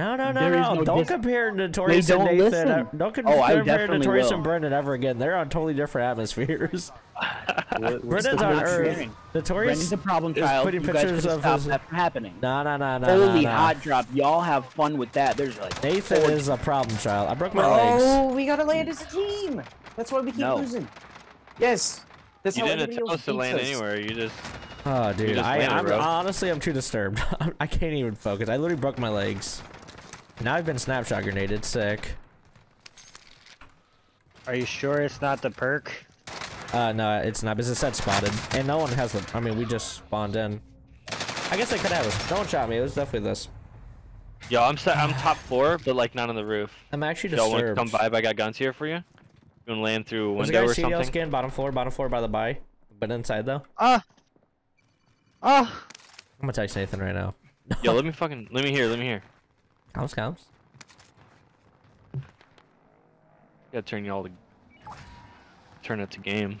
No. Don't compare Notorious and Nathan. Don't compare Notorious and Brendan ever again. They're on totally different atmospheres. Brendan's on Earth. Notorious is a problem child. Putting pictures of his... that from happening. No. Holy hot drop. Y'all have fun with that. There's like Nathan is a problem child. I broke my legs. Oh, we gotta land as a team. That's why we keep losing. Yes. That's you didn't supposed to land anywhere. You just. Oh, dude. Honestly, I'm too disturbed. I can't even focus. I literally broke my legs. Now I've been snapshot grenaded, sick. Are you sure it's not the perk? No, it's not, because it said spotted. And no one has the, I mean, we just spawned in. I guess they could have us. No one shot me, it was definitely this. Yo, I'm top floor, but like not on the roof. I'm actually disturbed. Yo, want to come by, I got guns here for you. You want to land through a window or something? Skin, bottom floor by the buy. But inside though. I'm gonna text Nathan right now. Yo, let me hear. Comes. Gotta turn y'all to turn it to game.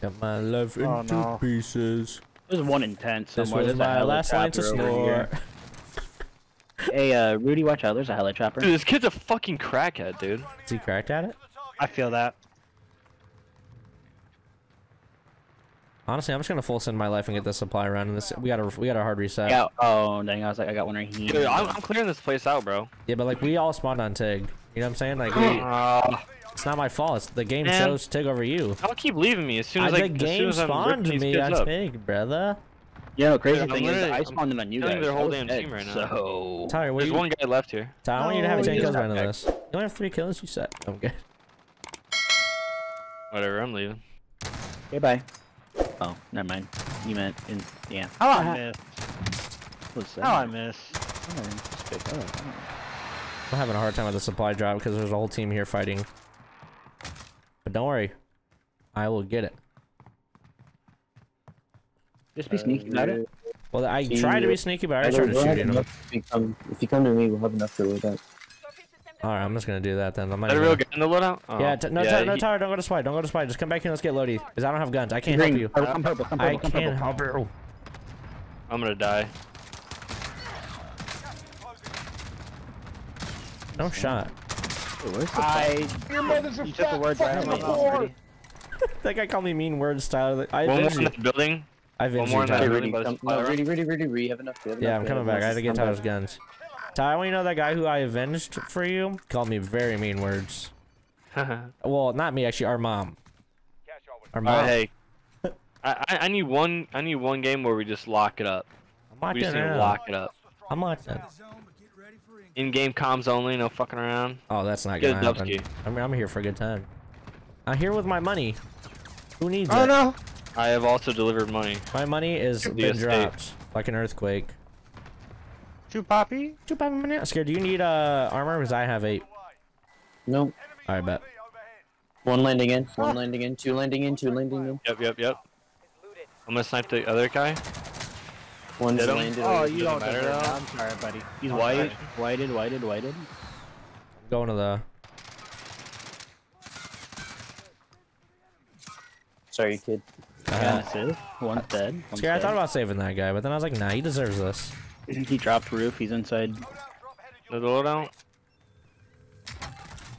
Got my life into pieces. There's 1 in 10 somewhere. This was my last line to score. Hey, Rudy, watch out! There's a helicopter. Dude, this kid's a fucking crackhead, dude. Is he cracked at it? I feel that. Honestly, I'm just gonna full send my life and get this supply run. And this we got a hard reset. Yeah. Oh dang! I was like, I got one right here. Dude, I'm clearing this place out, bro. Yeah, but like we all spawned on Tig. You know what I'm saying? Like, it's not my fault. It's the game chose Tig over you. Don't keep leaving me. As soon as like the game spawned me on Tig, brother. Yeah, crazy thing is I spawned in on you guys. Their whole damn team right now. So Tyler, there's one guy left here. Tyler, I want you to have 10 kills by the end of this. You only have 3 kills. You set. I'm good. Whatever. I'm leaving. Okay, bye. Oh, never mind. You meant in yeah. Oh, I miss. Oh, I miss. I'm having a hard time with the supply drop because there's a whole team here fighting. But don't worry, I will get it. Just be sneaky about it. Well, I tried to be sneaky, but I started shooting him. If you come to me, we'll have enough to load out. All right, I'm just gonna do that then. I'm not even... real gun in the loadout? Oh. Yeah, no, Tyler, don't go to spy. Don't go to spy. Just come back here. And let's get loady. Cause I don't have guns. I can't help you. Purple, I can't help you. I'm gonna die. No shot. Hey, where's the you took the words out of my mouth. That guy called me mean words, Tyler. One more in the building. One more in that building. Rudy, have enough. Yeah, I'm coming back. I had to get Tyler's guns. Tyler, you know that guy who I avenged for you? Called me very mean words. Well, not me actually. Our mom. Our mom. Hey, I need one. I need one game where we just lock it up. We just need to lock it up. I'm locked in. In-game comms only. No fucking around. Oh, that's not gonna happen. I mean, I'm here for a good time. I'm here with my money. Who needs it? Oh no! I have also delivered money. My money is been dropped like an earthquake. Two poppy banana. Scared, do you need armor? Because I have 8. Nope. Alright, bet. One landing in, two landing in. Yep. I'm gonna snipe the other guy. One's landed. Oh, you don't matter though. I'm sorry, buddy. He's white. Whited. I'm going to the... Sorry, kid. One's dead. Scared, I thought about saving that guy, but then I was like, nah, he deserves this. He dropped roof, he's inside. The loadout.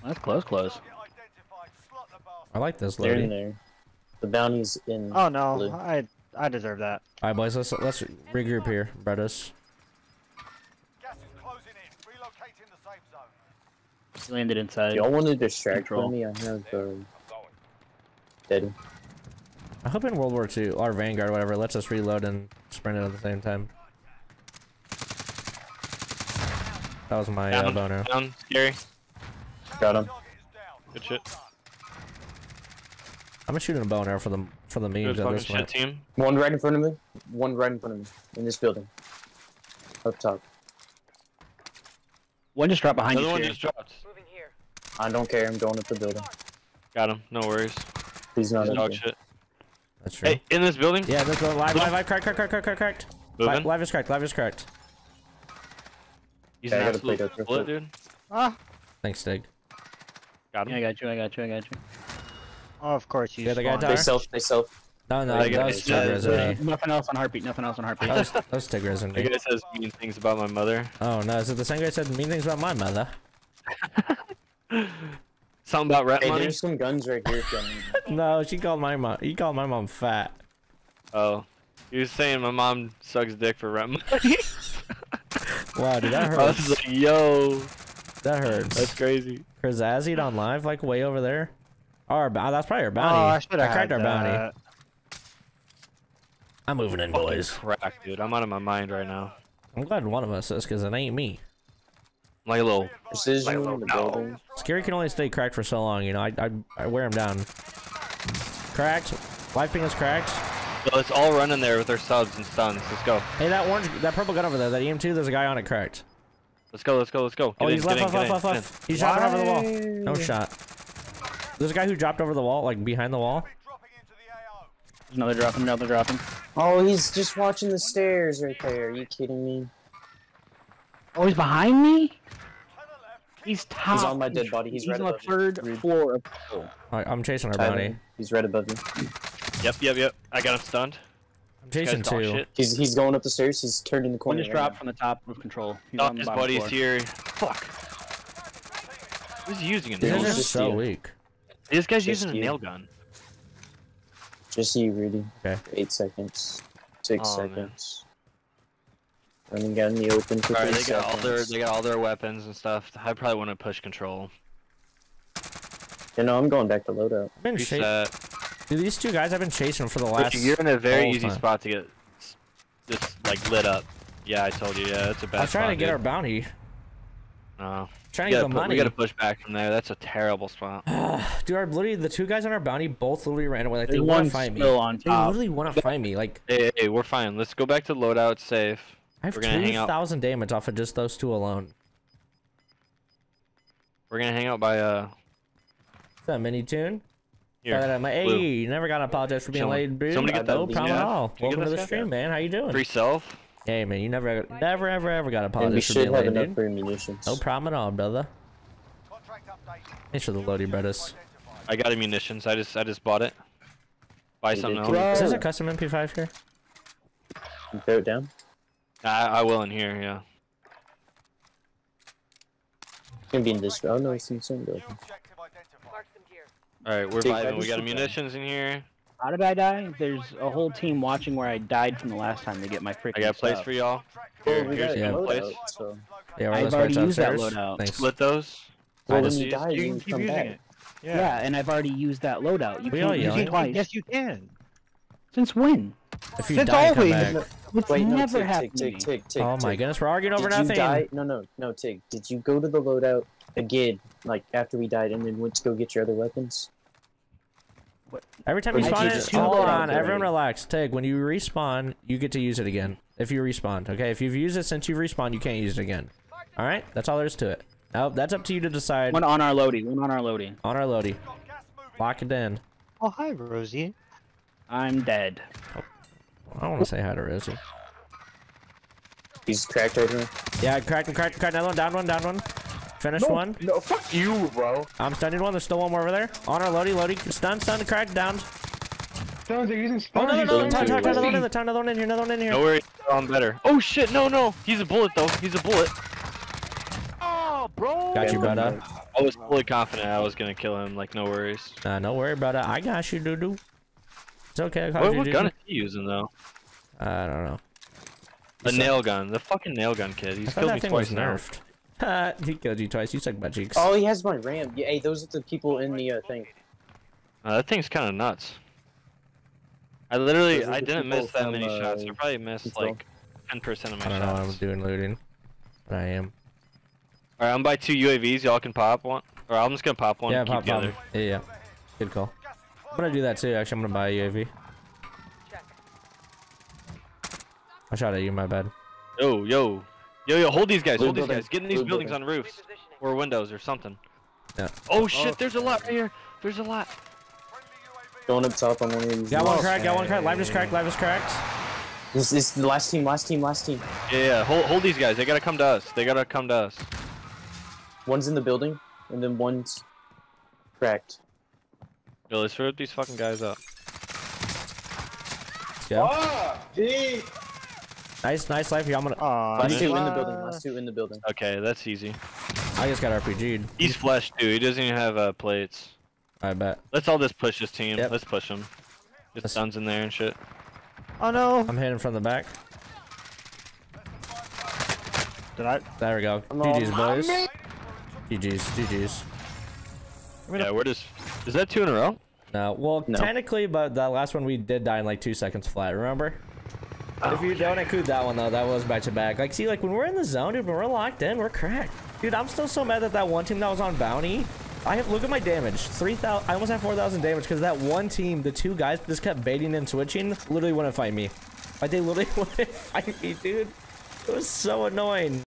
That's close. I like this loadout. They're in there. The bounty's in. Oh no, blue. I deserve that. Alright boys, let's regroup here, brothers. Gas is closing in. Relocate in the safe zone. He landed inside. Y'all want to distract me? I have dead. I hope in World War II, our Vanguard, or whatever, lets us reload and sprint it at the same time. That was my boner. Down, scary. Got him. Good shit. I'm shooting a boner for the memes at this point. One right in front of me. In this building. Up top. One just dropped behind you. Another one just dropped. I don't care. I'm going up the building. Got him. No worries. He's not dog shit. That's true. Hey, in this building? Yeah, this building. Live. Cracked. Live is cracked. He's an absolute bullet, dude. Thanks, Tig. Got him. Yeah, I got you. Oh, of course. They self. No, that was Tig resume. Nothing else on Heartbeat, nothing else on Heartbeat. that was Tig resume. You guys says mean things about my mother. Oh no, is it the same guy said mean things about my mother? Something about rat money? There's some guns right here. No, she called my mom. He called my mom fat. Oh. He was saying my mom sucks dick for rat money. Wow, dude, that hurts. I was like, yo. That hurts. That's crazy. Krazazied on live, like way over there. Our that's probably our bounty. Oh, I should have cracked our bounty. I'm moving in, boys. Crap, dude. I'm out of my mind right now. I'm glad one of us is, because it ain't me. Like a little precision in the building. Scary can only stay cracked for so long, you know. I wear him down. Cracked. Life ping is cracked. So let's all run in there with their subs and stuns. Let's go. Hey, that orange, that purple gun over there, that EM-2, there's a guy on it cracked. Let's go, let's go, let's go. Get he's left. He's dropping over the wall. No shot. There's a guy who dropped over the wall, like behind the wall. Another dropping, another dropping. Oh, he's just watching the stairs right there. Are you kidding me? Oh, he's behind me? He's top. He's on my dead body. He's right on the third floor. Of I'm chasing our bounty. He's right above me. Yep. I got him stunned. I'm chasing two. He's going up the stairs. He's turning the corner. He just dropped from the top of control. Oh, his buddy's here. Fuck. Who's he using? This is so weak. This guy's using a nail gun. Just you, Rudy. Okay. 8 seconds. 6 seconds. Man. Running gun in the open for all 3 seconds. They got all their weapons and stuff. I probably want to push control. You know, I'm going back to loadout. Dude, these two guys I've been chasing for the last. You're in a very easy spot to get just like lit up. Yeah, I told you. Yeah, that's a bad spot. I'm trying to get our bounty. No. Trying to get the money. We gotta push back from there. That's a terrible spot. Dude, literally the two guys on our bounty both literally ran away. Like they want to fight me. They literally want to fight me. Like. Hey, we're fine. Let's go back to loadout safe. I have 2,000 damage off of just those two alone. We're gonna hang out by what's that mini tune? Yeah. Hey, you never gotta apologize for being late, dude. Somebody get that. No problem at all. Welcome to the stream, man. How you doing? Free self. Hey, man, you never gotta apologize for being late, dude. No problem at all, brother. Thanks for the load, you brothers. I got munitions. I just bought it. Buy something else. Is this a custom MP5 here? You throw it down. I will in here, yeah. It's gonna be in this. Oh no, it's in some building. Alright, we're vibing. We got munitions in here. How did I die? There's a whole team watching where I died from the last time to get my freaking. I got a place for y'all. Here's a place. Yeah, I've already used that loadout. Split those. I just used it. You can keep using it. Yeah, and I've already used that loadout. You can't use it twice. Yes, you can. Since when? If you die, come back. It's never happened. Oh my goodness, we're arguing over nothing. No, Tig. Did you go to the loadout again, like after we died, and then went to go get your other weapons? What? Every time you spawn it, hold on. Everyone relax. Tig, when you respawn, you get to use it again. If you respawn, okay. If you've used it since you respawned, you can't use it again. All right, that's all there is to it. Now that's up to you to decide. One on our loadie. One on our loadie. On our loadie. Lock it in. Oh hi, Rosie. I'm dead. Oh. I don't want to say hi to Rosie. He's cracked right here. Yeah, cracked. Another one, down one. Finished one. No, fuck you, bro. I'm stunning one. There's still one more over there. On our loadie. Stun, cracked, downed. Stones are using stuns. Oh, no. Another one in here. No worries. I'm better. Oh, shit. No. He's a bullet, though. He's a bullet. Oh, bro. Got you, brother. I was fully confident I was going to kill him. Like, no worries. No worry, brother. I got you, doo-doo. It's okay. What gun is he using though? I don't know. The nail gun. The fucking nail gun kid. He's killed me twice now. He killed you twice. You suck my cheeks. Oh, he has my RAM. Yeah, hey, those are the people in the thing. That thing's kind of nuts. I didn't miss that many shots. I probably missed like 10% of my shots. I don't know what I'm doing looting, but I am. All right, I'm by 2 UAVs. Y'all can pop one, or I'm just gonna pop one. Yeah, pop the other. Yeah. Good call. I'm gonna do that too, actually. I'm gonna buy a UAV. I shot at you, my bad. Yo, hold these guys, Get in these buildings on roofs. Or windows or something. Yeah. Oh shit, there's a lot right here. There's a lot. Going up top on one of these. Got one crack. Live is cracked. This is the last team. Yeah, hold these guys. They gotta come to us. One's in the building, and then one's cracked. Yo, let's rip these fucking guys up. go. Nice, nice life here. I'm gonna. Last two in the building. Last two in the building. Okay, that's easy. I just got RPG'd. He's flesh too. He doesn't even have plates. I bet. Let's all just push this team. Yep. Let's push him. Just guns in there and shit. Oh no! I'm hitting from the back. Did I? There we go. GG's boys. GG's. GG's. Yeah, we're just. Is that 2 in a row? No. Well, no. Technically, but that last one we did die in like 2 seconds flat. Remember? Oh, if you don't include that one though, that was back to back. Like, see, like when we're in the zone, dude, when we're locked in, we're cracked. Dude, I'm still so mad that that one team that was on bounty. I have look at my damage, 3,000. I almost have 4,000 damage because that one team, the 2 guys just kept baiting and switching. Literally wouldn't fight me. Like they literally wouldn't fight me, dude. It was so annoying.